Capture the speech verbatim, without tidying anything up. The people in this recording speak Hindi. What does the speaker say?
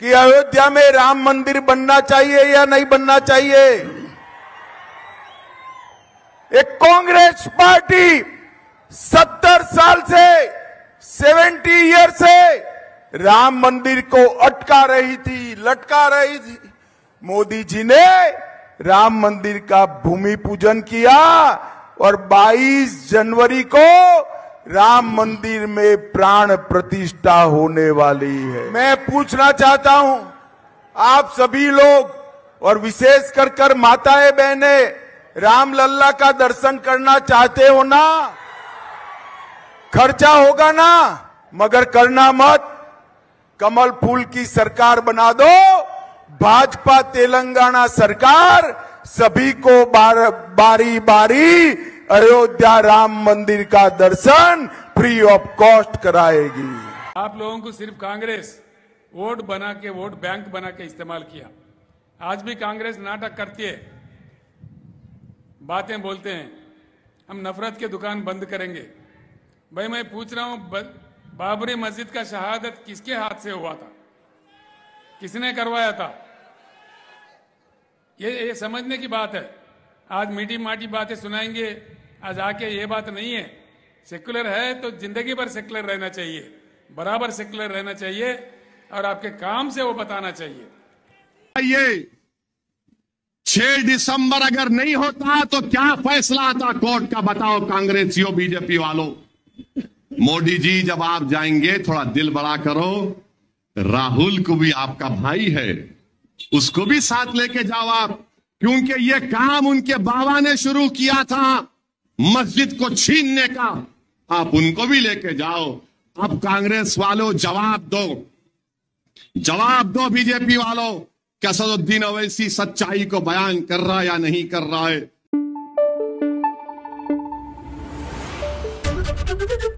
कि अयोध्या में राम मंदिर बनना चाहिए या नहीं बनना चाहिए। एक कांग्रेस पार्टी सत्तर साल से सेवेंटी ईयर से राम मंदिर को अटका रही थी, लटका रही थी। मोदी जी ने राम मंदिर का भूमि पूजन किया और बाईस जनवरी को राम मंदिर में प्राण प्रतिष्ठा होने वाली है। मैं पूछना चाहता हूं आप सभी लोग और विशेष कर कर माताएं बहने, राम लल्ला का दर्शन करना चाहते हो ना? खर्चा होगा ना, मगर करना मत। कमल फूल की सरकार बना दो। भाजपा तेलंगाना सरकार सभी को बार, बारी बारी अयोध्या राम मंदिर का दर्शन फ्री ऑफ कॉस्ट कराएगी। आप लोगों को सिर्फ कांग्रेस वोट बना के, वोट बैंक बना के इस्तेमाल किया। आज भी कांग्रेस नाटक करती है, बातें बोलते हैं हम नफरत की दुकान बंद करेंगे। भाई मैं पूछ रहा हूं, बाबरी मस्जिद का शहादत किसके हाथ से हुआ था, किसने करवाया था? ये, ये समझने की बात है। आज मीठी माटी बातें सुनाएंगे, आज आके ये बात नहीं है। सेक्युलर है तो जिंदगी भर सेक्युलर रहना चाहिए, बराबर सेक्युलर रहना चाहिए और आपके काम से वो बताना चाहिए। ये छह दिसंबर अगर नहीं होता तो क्या फैसला आता कोर्ट का, बताओ कांग्रेसियों बीजेपी वालों। मोदी जी जब आप जाएंगे थोड़ा दिल बड़ा करो, राहुल को भी आपका भाई है उसको भी साथ लेके जाओ आप, क्योंकि ये काम उनके बाबा ने शुरू किया था मस्जिद को छीनने का। आप उनको भी लेके जाओ। अब कांग्रेस वालों जवाब दो, जवाब दो बीजेपी वालों, क्या असदुद्दीन ओवैसी सच्चाई को बयान कर रहा है या नहीं कर रहा है।